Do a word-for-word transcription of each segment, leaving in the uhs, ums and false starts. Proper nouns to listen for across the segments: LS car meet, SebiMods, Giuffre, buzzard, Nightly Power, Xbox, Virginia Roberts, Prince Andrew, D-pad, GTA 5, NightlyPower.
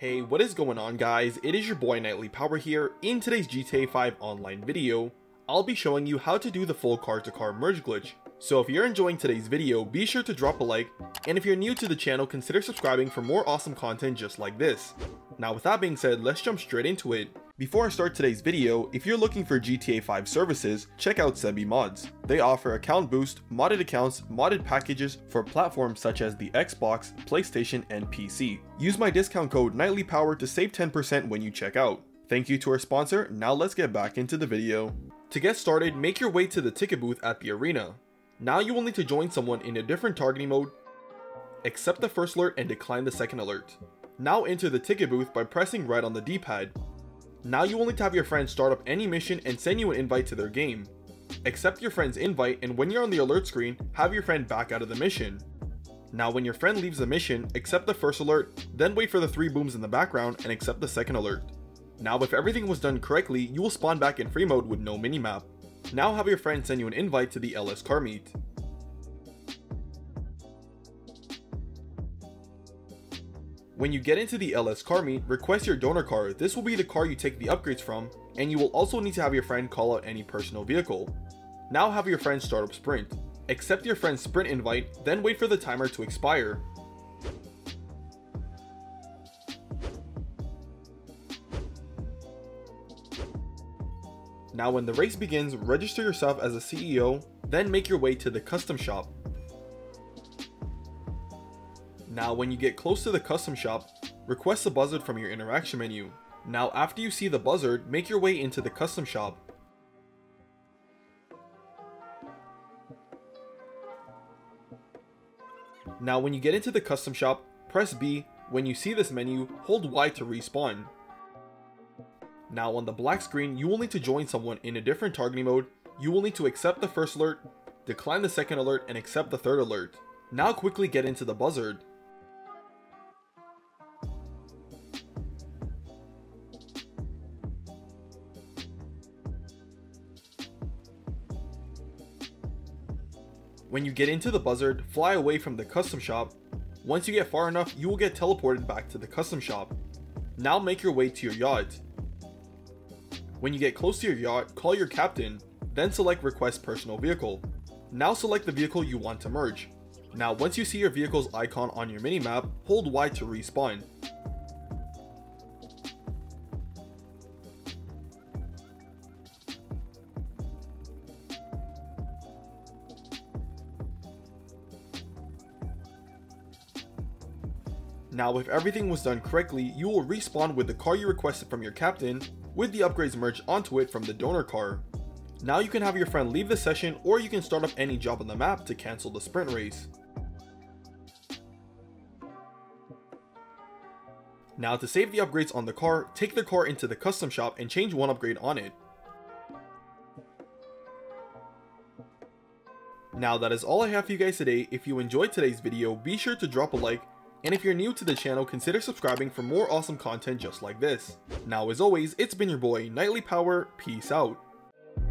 Hey, what is going on guys, it is your boy Nightly Power here. In today's G T A five online video, I'll be showing you how to do the full car to car merge glitch. So if you're enjoying today's video, be sure to drop a like, and if you're new to the channel, consider subscribing for more awesome content just like this. Now with that being said, let's jump straight into it. Before I start today's video, if you're looking for G T A five services, check out SebiMods. They offer account boost, modded accounts, modded packages for platforms such as the Xbox, PlayStation, and P C. Use my discount code NightlyPower to save ten percent when you check out. Thank you to our sponsor. Now let's get back into the video. To get started, make your way to the ticket booth at the arena. Now you will need to join someone in a different targeting mode, accept the first alert and decline the second alert. Now enter the ticket booth by pressing right on the D pad. Now you will need to have your friends start up any mission and send you an invite to their game. Accept your friend's invite, and when you're on the alert screen, have your friend back out of the mission. Now when your friend leaves the mission, accept the first alert, then wait for the three booms in the background and accept the second alert. Now if everything was done correctly, you will spawn back in free mode with no minimap. Now have your friend send you an invite to the L S car meet. When you get into the L S car meet, request your donor car. This will be the car you take the upgrades from, and you will also need to have your friend call out any personal vehicle. Now have your friend start up sprint. Accept your friend's sprint invite, then wait for the timer to expire. Now when the race begins, register yourself as a C E O, then make your way to the custom shop. Now when you get close to the custom shop, request the buzzard from your interaction menu. Now after you see the buzzard, make your way into the custom shop. Now when you get into the custom shop, press B. When you see this menu, hold Y to respawn. Now on the black screen, you will need to join someone in a different targeting mode. You will need to accept the first alert, decline the second alert, and accept the third alert. Now quickly get into the buzzard. When you get into the buzzard, fly away from the custom shop. Once you get far enough, you will get teleported back to the custom shop. Now make your way to your yacht. When you get close to your yacht, call your captain, then select request personal vehicle. Now select the vehicle you want to merge. Now once you see your vehicle's icon on your minimap, hold Y to respawn. Now if everything was done correctly, you will respawn with the car you requested from your captain, with the upgrades merged onto it from the donor car. Now you can have your friend leave the session, or you can start up any job on the map to cancel the sprint race. Now to save the upgrades on the car, take the car into the custom shop and change one upgrade on it. Now that is all I have for you guys today. If you enjoyed today's video, be sure to drop a like. And if you're new to the channel, consider subscribing for more awesome content just like this. Now as always, it's been your boy Nightly Power, peace out. Look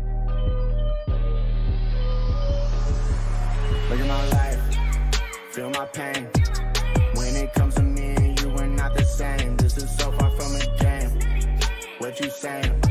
at my life, feel my pain. When it comes to me and you, we're not the same. This is so far from a game, what you saying?